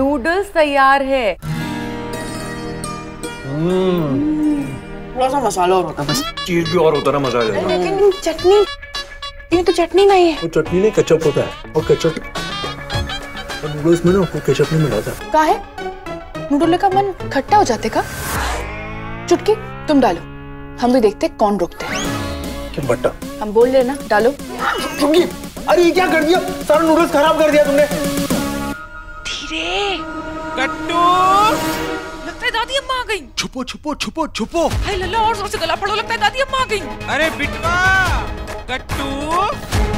Noodles तैयार है। थोड़ा सा मसाला और होता, बस चीज भी और होता ना मजा आ जाता। लेकिन चटनी, ये तो चटनी नहीं है। वो चटनी नहीं, केचप होता है। और केचप नूडल्स में ना वो केचप नहीं मिलाता। क्या है? नूडल का मन खट्टा हो जाते का? चुटकी तुम डालो, हम भी देखते कौन रोकते हैं। क्या बट्टा? हम बोल रहे ना, डालो। चुटकी, अरे ये क्या कर दिया? सारा नूडल्स खराब कर दिया तुमने। धीरे। कट्टू। दादी अम्मा आ गई। छुपो छुपो छुपो छुपो। हाय लल्ला, और जोर से गला पड़ो, लगता है दादी अम्मा आ गई। अरे बिटवा, कट्टू।